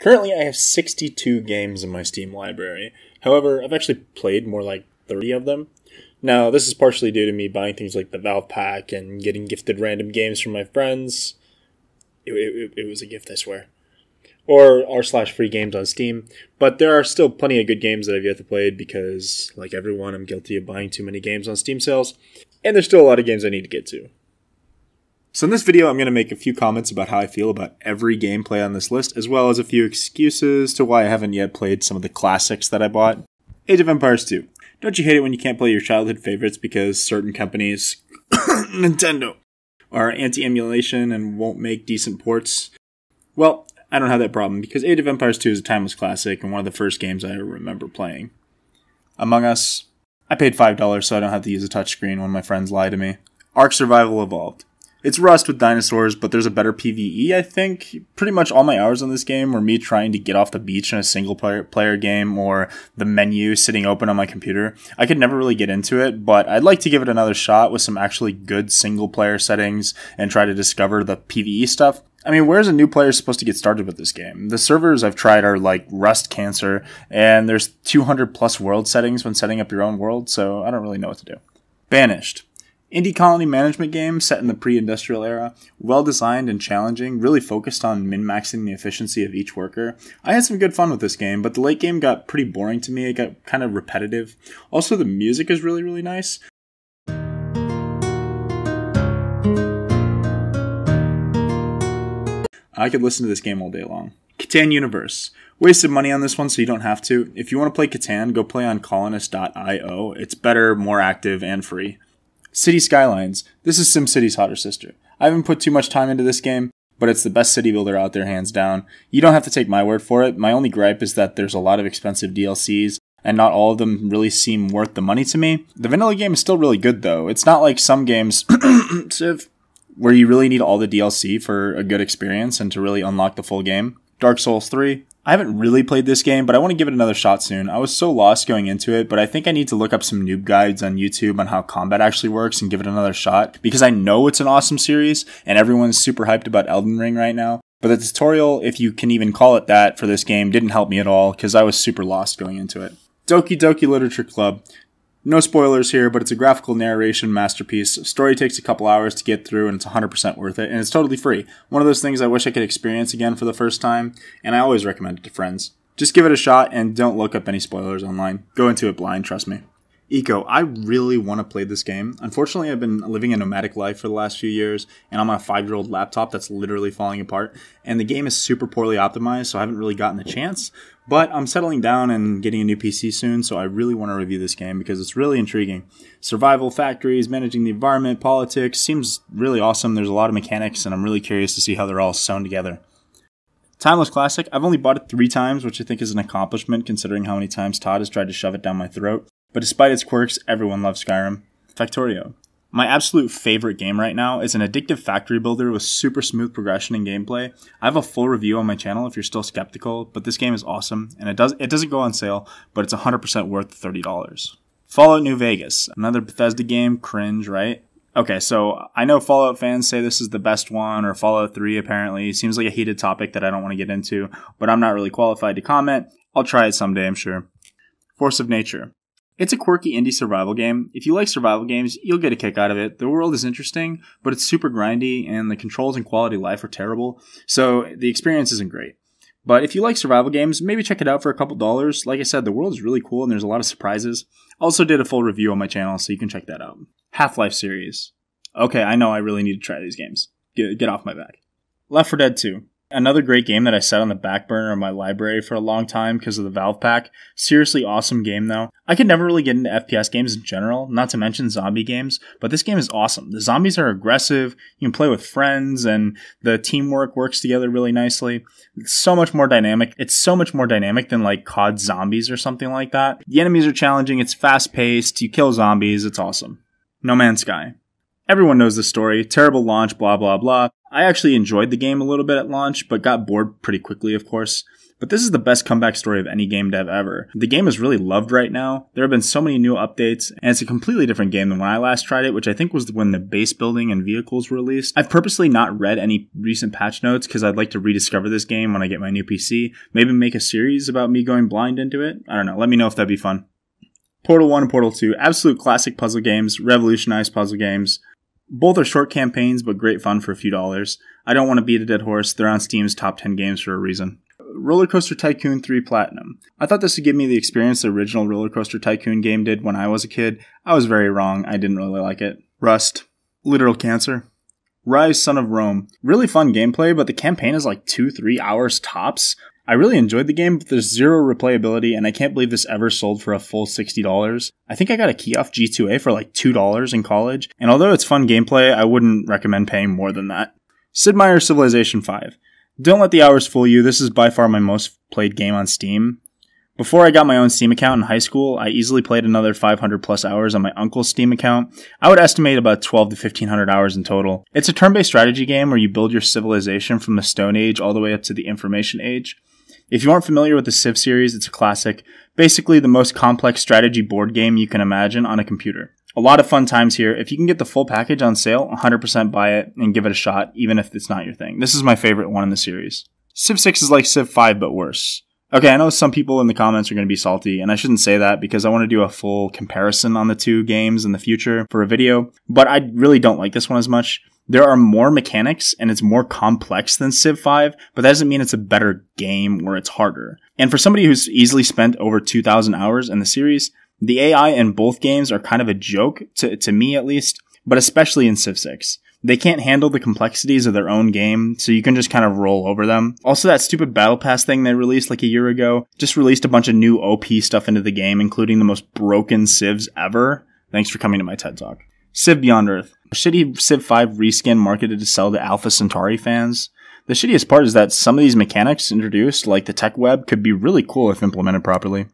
Currently, I have 62 games in my Steam library. However, I've actually played more like 30 of them. Now, this is partially due to me buying things like the Valve Pack and getting gifted random games from my friends. It was a gift, I swear. Or r/free games on Steam. But there are still plenty of good games that I've yet to play because, like everyone, I'm guilty of buying too many games on Steam sales. And there's still a lot of games I need to get to. So in this video, I'm going to make a few comments about how I feel about every gameplay on this list, as well as a few excuses to why I haven't yet played some of the classics that I bought. Age of Empires 2. Don't you hate it when you can't play your childhood favorites because certain companies, Nintendo, are anti-emulation and won't make decent ports? Well, I don't have that problem because Age of Empires 2 is a timeless classic and one of the first games I remember playing. Among Us. I paid $5 so I don't have to use a touchscreen when my friends lie to me. Ark Survival Evolved. It's Rust with dinosaurs, but there's a better PvE, I think. Pretty much all my hours on this game were me trying to get off the beach in a single-player game or the menu sitting open on my computer. I could never really get into it, but I'd like to give it another shot with some actually good single-player settings and try to discover the PvE stuff. I mean, where's a new player supposed to get started with this game? The servers I've tried are like Rust Cancer, and there's 200 plus world settings when setting up your own world, so I don't really know what to do. Banished. Indie colony management game set in the pre-industrial era, well-designed and challenging, really focused on min-maxing the efficiency of each worker. I had some good fun with this game, but the late game got pretty boring to me. It got kind of repetitive. Also, the music is really, really nice. I could listen to this game all day long. Catan Universe. Wasted money on this one, so you don't have to. If you want to play Catan, go play on colonist.io. It's better, more active, and free. City Skylines. This is SimCity's hotter sister. I haven't put too much time into this game, but it's the best city builder out there hands down. You don't have to take my word for it. My only gripe is that there's a lot of expensive DLCs, and not all of them really seem worth the money to me. The vanilla game is still really good though. It's not like some games Civ, where you really need all the DLC for a good experience and to really unlock the full game. Dark Souls 3. I haven't really played this game, but I want to give it another shot soon. I was so lost going into it, but I think I need to look up some noob guides on YouTube on how combat actually works and give it another shot, because I know it's an awesome series, and everyone's super hyped about Elden Ring right now. But the tutorial, if you can even call it that, for this game didn't help me at all, because I was super lost going into it. Doki Doki Literature Club. No spoilers here, but it's a graphical narration masterpiece. Story takes a couple hours to get through, and it's 100% worth it, and it's totally free. One of those things I wish I could experience again for the first time, and I always recommend it to friends. Just give it a shot, and don't look up any spoilers online. Go into it blind, trust me. Eco. I really want to play this game. Unfortunately, I've been living a nomadic life for the last few years, and I'm on a 5-year-old laptop that's literally falling apart, and the game is super poorly optimized, so I haven't really gotten the chance, but I'm settling down and getting a new PC soon, so I really want to review this game because it's really intriguing. Survival, factories, managing the environment, politics, seems really awesome. There's a lot of mechanics, and I'm really curious to see how they're all sewn together. Timeless classic. I've only bought it 3 times, which I think is an accomplishment considering how many times Todd has tried to shove it down my throat. But despite its quirks, everyone loves Skyrim. Factorio. My absolute favorite game right now is an addictive factory builder with super smooth progression and gameplay. I have a full review on my channel if you're still skeptical, but this game is awesome, and it doesn't go on sale, but it's 100% worth the $30. Fallout New Vegas. Another Bethesda game. Cringe, right? Okay, so I know Fallout fans say this is the best one, or Fallout 3 apparently. Seems like a heated topic that I don't want to get into, but I'm not really qualified to comment. I'll try it someday, I'm sure. Force of Nature. It's a quirky indie survival game. If you like survival games, you'll get a kick out of it. The world is interesting, but it's super grindy, and the controls and quality of life are terrible, so the experience isn't great. But if you like survival games, maybe check it out for a couple dollars. Like I said, the world is really cool, and there's a lot of surprises. I also did a full review on my channel, so you can check that out. Half-Life series. Okay, I know I really need to try these games. Get off my back. Left 4 Dead 2. Another great game that I set on the back burner of my library for a long time because of the Valve Pack. Seriously awesome game though. I could never really get into FPS games in general, not to mention zombie games, but this game is awesome. The zombies are aggressive, you can play with friends, and the teamwork works together really nicely. It's so much more dynamic. It's so much more dynamic than like COD Zombies or something like that. The enemies are challenging, it's fast-paced, you kill zombies, it's awesome. No Man's Sky. Everyone knows the story. Terrible launch, blah, blah, blah. I actually enjoyed the game a little bit at launch, but got bored pretty quickly, of course. But this is the best comeback story of any game dev ever. The game is really loved right now. There have been so many new updates, and it's a completely different game than when I last tried it, which I think was when the base building and vehicles were released. I've purposely not read any recent patch notes because I'd like to rediscover this game when I get my new PC. Maybe make a series about me going blind into it. I don't know. Let me know if that'd be fun. Portal 1 and Portal 2, absolute classic puzzle games, revolutionized puzzle games. Both are short campaigns, but great fun for a few dollars. I don't want to beat a dead horse. They're on Steam's top 10 games for a reason. Rollercoaster Tycoon 3 Platinum. I thought this would give me the experience the original Rollercoaster Tycoon game did when I was a kid. I was very wrong. I didn't really like it. Rust. Literal cancer. Rise, Son of Rome. Really fun gameplay, but the campaign is like 2-3 hours tops. I really enjoyed the game, but there's zero replayability, and I can't believe this ever sold for a full $60. I think I got a key off G2A for like $2 in college, and although it's fun gameplay, I wouldn't recommend paying more than that. Sid Meier Civilization V. Don't let the hours fool you, this is by far my most played game on Steam. Before I got my own Steam account in high school, I easily played another 500 plus hours on my uncle's Steam account. I would estimate about 12 to 1,500 hours in total. It's a turn-based strategy game where you build your civilization from the Stone Age all the way up to the Information Age. If you aren't familiar with the Civ series, it's a classic. Basically the most complex strategy board game you can imagine on a computer. A lot of fun times here. If you can get the full package on sale, 100% buy it and give it a shot, even if it's not your thing. This is my favorite one in the series. Civ 6 is like Civ 5, but worse. Okay, I know some people in the comments are going to be salty, and I shouldn't say that because I want to do a full comparison on the two games in the future for a video, but I really don't like this one as much. There are more mechanics, and it's more complex than Civ 5, but that doesn't mean it's a better game or it's harder. And for somebody who's easily spent over 2,000 hours in the series, the AI in both games are kind of a joke, to me at least, but especially in Civ 6. They can't handle the complexities of their own game, so you can just kind of roll over them. Also, that stupid Battle Pass thing they released like a year ago just released a bunch of new OP stuff into the game, including the most broken Civs ever. Thanks for coming to my TED Talk. Civ Beyond Earth. A shitty Civ 5 reskin marketed to sell to Alpha Centauri fans. The shittiest part is that some of these mechanics introduced, like the tech web, could be really cool if implemented properly.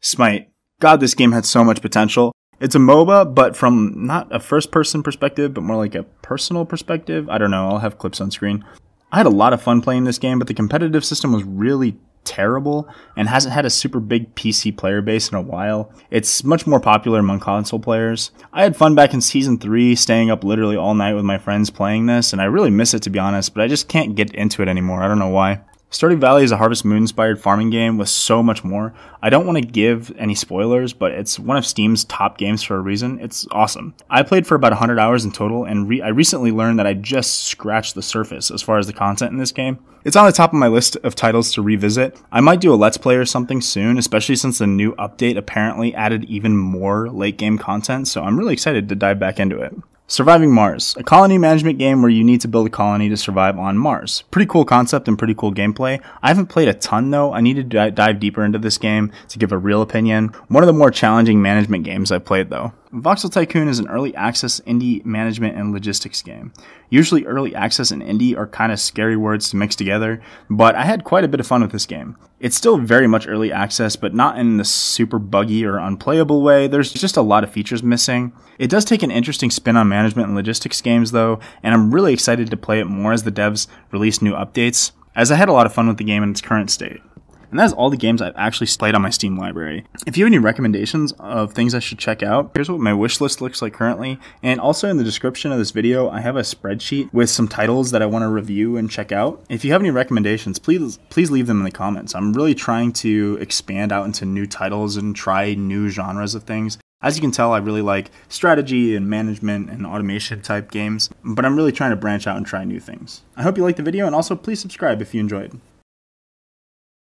Smite. God, this game had so much potential. It's a MOBA, but from not a first-person perspective, but more like a personal perspective. I don't know. I'll have clips on screen. I had a lot of fun playing this game, but the competitive system was really terrible and hasn't had a super big PC player base in a while. It's much more popular among console players. I had fun back in Season 3, staying up literally all night with my friends playing this, and I really miss it, to be honest, but I just can't get into it anymore. I don't know why. Stardew Valley is a Harvest Moon-inspired farming game with so much more. I don't want to give any spoilers, but it's one of Steam's top games for a reason. It's awesome. I played for about 100 hours in total, and I recently learned that I just scratched the surface as far as the content in this game. It's on the top of my list of titles to revisit. I might do a Let's Play or something soon, especially since the new update apparently added even more late-game content, so I'm really excited to dive back into it. Surviving Mars, a colony management game where you need to build a colony to survive on Mars. Pretty cool concept and pretty cool gameplay. I haven't played a ton though. I need to dive deeper into this game to give a real opinion. One of the more challenging management games I've played though. Voxel Tycoon is an early access indie management and logistics game. Usually early access and indie are kind of scary words to mix together, but I had quite a bit of fun with this game. It's still very much early access, but not in the super buggy or unplayable way. There's just a lot of features missing. It does take an interesting spin on management and logistics games though, and I'm really excited to play it more as the devs release new updates, as I had a lot of fun with the game in its current state. And that's all the games I've actually played on my Steam library. If you have any recommendations of things I should check out, here's what my wish list looks like currently. And also in the description of this video, I have a spreadsheet with some titles that I want to review and check out. If you have any recommendations, please leave them in the comments. I'm really trying to expand out into new titles and try new genres of things. As you can tell, I really like strategy and management and automation type games, but I'm really trying to branch out and try new things. I hope you liked the video, and also please subscribe if you enjoyed.